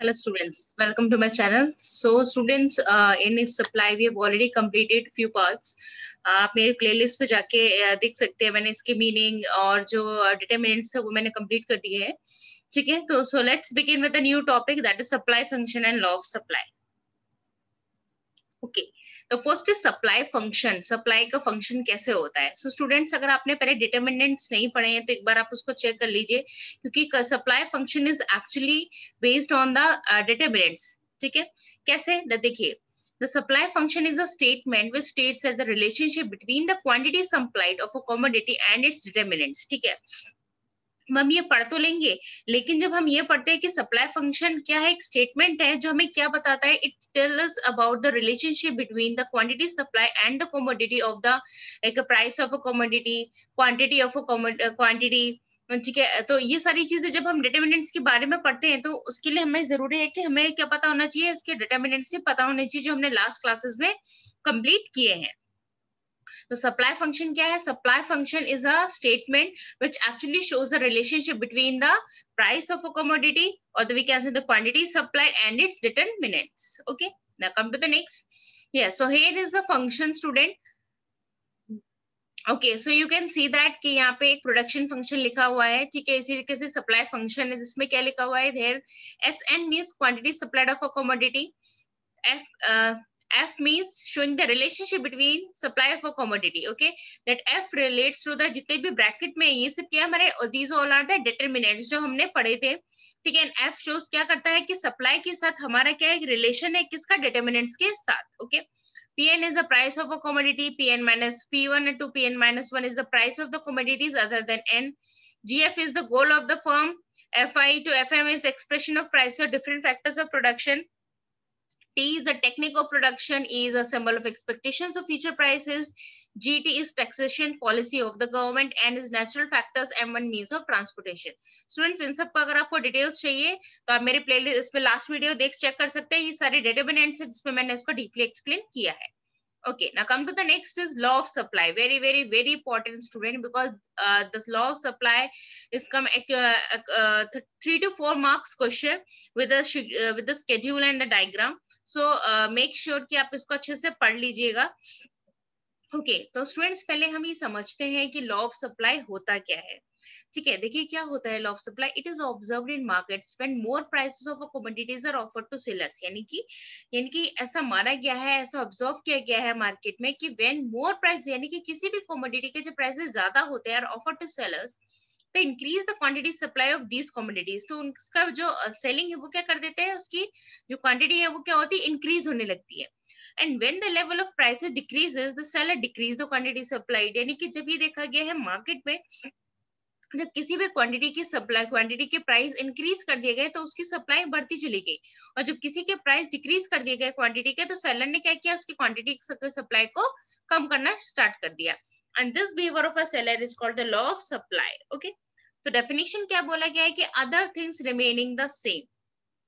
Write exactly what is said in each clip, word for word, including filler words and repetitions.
Hello students, welcome to my channel. So students, uh, in this supply we have already completed few parts. आप मेरे playlist पे जाके देख सकते हैं, मैंने इसके meaning और जो determinants थे वो मैंने complete कर दिए हैं, ठीक है? तो so let's begin with a new topic, that is supply function and law of supply. Okay, तो first is supply function. Supply का function कैसे होता है? So students, अगर आपने पहले determinants नहीं पढ़े हैं तो एक बार आप उसको check कर लीजिए, क्योंकि supply function is actually based on the uh, determinants, ठीक है? कैसे? देखिए, the supply function is a statement which states that the relationship between the quantity supplied of a commodity and its determinants, ठीक है? हम ये पढ़ तो लेंगे, लेकिन जब हम ये पढ़ते हैं कि सप्लाई फंक्शन क्या है, एक स्टेटमेंट है जो हमें क्या बताता है, it tells about the relationship between the quantity supply and the commodity of the like price of a commodity, quantity of a quantity, ठीक है? तो ये सारी चीजें जब हम डिटरमिनेंट्स के बारे में पढ़ते हैं तो उसके लिए हमें जरूरी है कि हमें क्या पता होना चाहिए, उसके डिटरमिनेंट्स से पता होना चाहिए जो हमने लास्ट क्लासेस में कंप्लीट किए हैं. तो सप्लाई फंक्शन क्या है? Supply function is a statement which actually shows the relationship between the price of a commodity और we can say the quantity supplied and its determinants. Okay, now come to the next. या so here is the function student. Okay, so you can see that कि यहाँ पे एक production function लिखा हुआ है, ठीक है? इसी तरीके से सप्लाई फंक्शन है जिसमें क्या लिखा हुआ है, there S N means quantity supplied of a commodity, F F means showing the relationship between supply of a commodity. Okay, that F relates to the जितने भी ब्रैकेट में ये सब क्या हमारे, these all are the determinants जो हमने पढ़े थे, ठीक है? F shows क्या करता है कि supply के साथ हमारा क्या एक relation है, किसका? Determinants के साथ. Okay, P N is the price of a commodity. P N minus P one and two P N minus one is the price of the commodities other than N. G F is the goal of the firm. F I to F M is expression of price or different factors of production. T is the technique of production, E is a symbol of expectations of future prices, G T is taxation policy of the government, N is natural factors, M one means of transportation. Students, इन सब का अगर आपको details चाहिए तो आप मेरे playlist इसमें last video देख चेक कर सकते हैं. ये सारे डिटरमिनेंट्स हैं जिसमें मैंने इसको डीपली एक्सप्लेन किया है. Okay, now come to the next is law of supply. Very, very, very important student, because uh, this law of supply is come uh, uh, three to four marks question with the uh, with the schedule and the diagram. So uh, make sure कि आप इसको अच्छे से पढ़ लीजिएगा. Okay, तो students पहले हम ये समझते हैं कि law of supply होता क्या है, ठीक है? देखिए क्या होता है law of supply. It is observed in markets when more prices of a commodities are offered to sellers. यानी कि यानी कि ऐसा माना गया है, ऐसा ऑब्जर्व किया गया है मार्केट में कि व्हेन मोर प्राइस, यानी कि किसी भी कमोडिटी के जो प्राइसेस ज्यादा होते हैं आर ऑफर्ड टू सेलर्स, तो increase the quantity supply of these commodities. तो उनका जो सेलिंग है वो क्या कर देते हैं, उसकी जो क्वांटिटी है वो क्या होती है, इंक्रीज होने लगती है. And when the level of prices decreases the seller decrease the quantity supplied. यानी कि जब ये देखा गया है मार्केट में, जब किसी भी क्वांटिटी की सप्लाई, क्वांटिटी के प्राइस इंक्रीज कर दिए गए तो उसकी सप्लाई बढ़ती चली गई, और जब किसी के प्राइस डिक्रीज कर दिए गए क्वांटिटी के तो सेलर ने क्या किया, उसकी क्वांटिटी सप्लाई को कम करना स्टार्ट कर दिया. And this behaviour of a seller is called the law of supply. Okay, तो डेफिनेशन क्या बोला गया है कि other things remaining the same,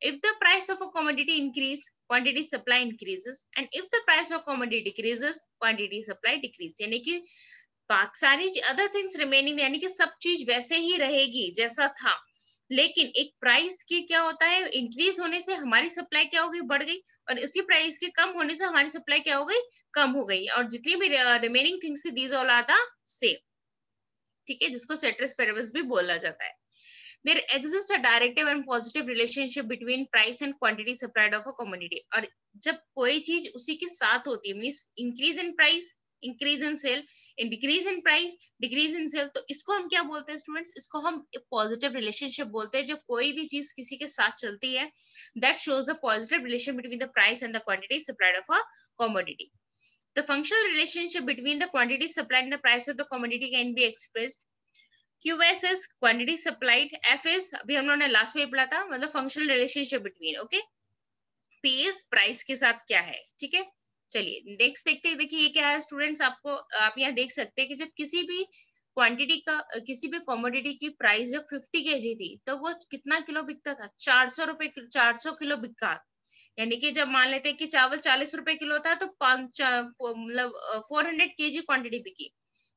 if the price of a commodity increase, quantity supply increases, and if the price of commodity decreases, quantity supply decrease. यानी कि बाकी सारी अदर थिंग्स रिमेनिंग, यानी कि सब चीज वैसे ही रहेगी जैसा था, लेकिन एक प्राइस की क्या होता है, इंक्रीज होने से हमारी सप्लाई क्या हो गई, बढ़ गई, और उसी प्राइस के कम होने से हमारी सप्लाई क्या हो गई, कम हो गई, और जितनी भी रिमेनिंग थिंग्स थी these all are the same, ठीक है? जिसको सेटरस पेरेबस भी बोला जाता है. There exists a directive and positive relationship between price and quantity supplied of a commodity. और जब कोई चीज उसी के साथ होती है, means increase in price, increase in sale, decrease in price, decrease in sale, तो इसको हम क्या बोलते हैं स्टूडेंट्स, इसको हम पॉजिटिव रिलेशनशिप बोलते हैं. जब कोई भी चीज किसी के साथ चलती है, that shows the positive relation between the price and the quantity supplied of a commodity. The functional relationship between the quantity supplied and the price of the commodity can be expressed. Q S is quantity supplied, F is अभी हम लोगों ने last में पढ़ा था, मतलब functional relationship between. Okay, P is price के साथ क्या है, ठीक है? चलिए नेक्स्ट देखते हैं. देखिए ये क्या है स्टूडेंट्स, आपको आप यहाँ देख सकते हैं कि जब किसी भी क्वांटिटी का, किसी भी कमोडिटी की प्राइस जब फिफ्टी केजी थी तो वो कितना किलो बिकता था, चार सौ रुपए चार सौ किलो बिका. यानी कि जब मान लेते हैं कि चावल चालीस रुपए किलो था तो पांच मतलब फोर हंड्रेड के जी क्वांटिटी बिकी.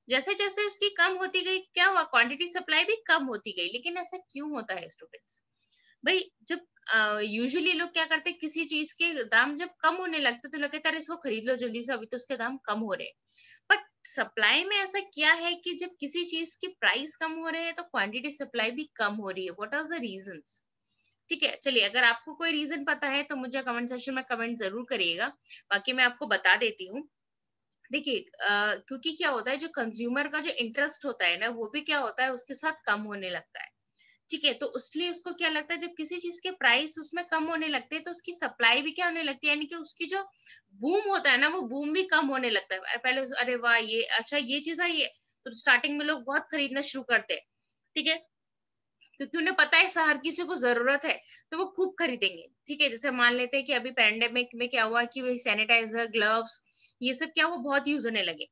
जैसे जैसे उसकी कम होती गई क्या हुआ, क्वांटिटी सप्लाई भी कम होती गई. लेकिन ऐसा क्यों होता है स्टूडेंट्स? भाई जब यूजुअली uh, लोग क्या करते हैं, किसी चीज के दाम जब कम होने लगते तो लगता है इसको खरीद लो जल्दी से, अभी तो उसके दाम कम हो रहे हैं। बट सप्लाई में ऐसा क्या है कि जब किसी चीज के प्राइस कम हो रहे हैं तो क्वांटिटी सप्लाई भी कम हो रही है? What are the reasons? ठीक है, चलिए अगर आपको कोई रीजन पता है तो मुझे कमेंट सेशन में कमेंट जरूर करिएगा, बाकी मैं आपको बता देती हूँ। देखिए क्योंकि क्या होता है, जो कंज्यूमर का जो इंटरेस्ट होता है ना वो भी क्या होता है उसके साथ कम होने लगता है। ठीक है, तो इसलिए उसको क्या लगता है जब किसी चीज के प्राइस उसमें कम होने लगते हैं तो उसकी सप्लाई भी क्या होने लगती है, यानी कि उसकी जो बूम होता है ना वो बूम भी कम होने लगता है। पहले अरे वाह ये अच्छा ये चीज है, ये तो स्टार्टिंग में लोग बहुत खरीदना शुरू करते हैं। ठीक है, क्योंकि उन्हें पता है हर किसी को जरूरत है तो वो खूब खरीदेंगे। ठीक है, जैसे मान लेते हैं कि अभी पैंडेमिक में क्या हुआ कि वही सैनिटाइजर, ग्लव्स, ये सब क्या वो बहुत यूज होने लगे,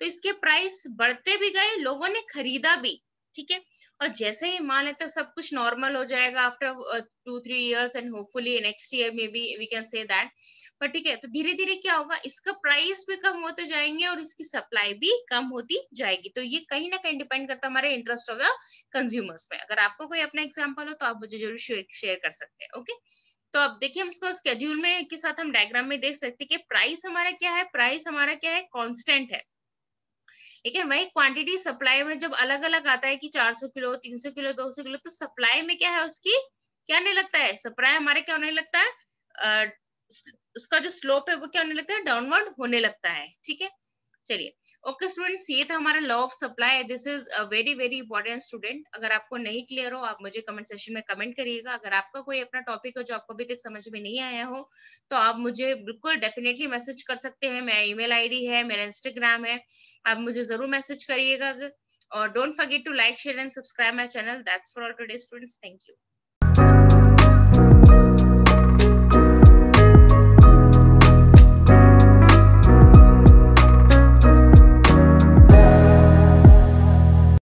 तो इसके प्राइस बढ़ते भी गए, लोगों ने खरीदा भी। ठीक है, और जैसे ही मान लेते सब कुछ नॉर्मल हो जाएगा after two three years and hopefully next year में भी वी कैन से दैट, पर ठीक है, तो धीरे धीरे क्या होगा इसका प्राइस भी कम होते जाएंगे और इसकी सप्लाई भी कम होती जाएगी। तो ये कहीं ना कहीं डिपेंड करता है हमारे इंटरेस्ट ऑफ द कंज्यूमर्स पे। अगर आपको कोई अपना एग्जाम्पल हो तो आप मुझे जरूर शेयर कर सकते हैं। ओके, तो अब देखिए हम इसको स्केड्यूल में के साथ हम डायग्राम में देख सकते हैं कि प्राइस हमारा क्या है, प्राइस हमारा क्या है कांस्टेंट है, लेकिन वही क्वांटिटी सप्लाई में जब अलग अलग आता है कि चार सौ किलो, तीन सौ किलो, दो सौ किलो, तो सप्लाई में क्या है उसकी क्या होने लगता है, सप्लाई हमारे क्या होने लगता है आ, उसका जो स्लोप है वो क्या होने लगता है डाउनवर्ड होने लगता है। ठीक है, चलिए ओके स्टूडेंट्स, ये था हमारा law of supply. This is a very very important student. अगर आपको नहीं क्लियर हो आप मुझे कमेंट सेशन में कमेंट करिएगा। अगर आपका कोई अपना टॉपिक हो जो आपको अभी तक समझ में नहीं आया हो तो आप मुझे बिल्कुल डेफिनेटली मैसेज कर सकते हैं। मेरा ईमेल आईडी है, मेरा इंस्टाग्राम है, आप मुझे जरूर मैसेज करिएगा। और don't forget to like, share and subscribe my channel. That's for all today students, thank you.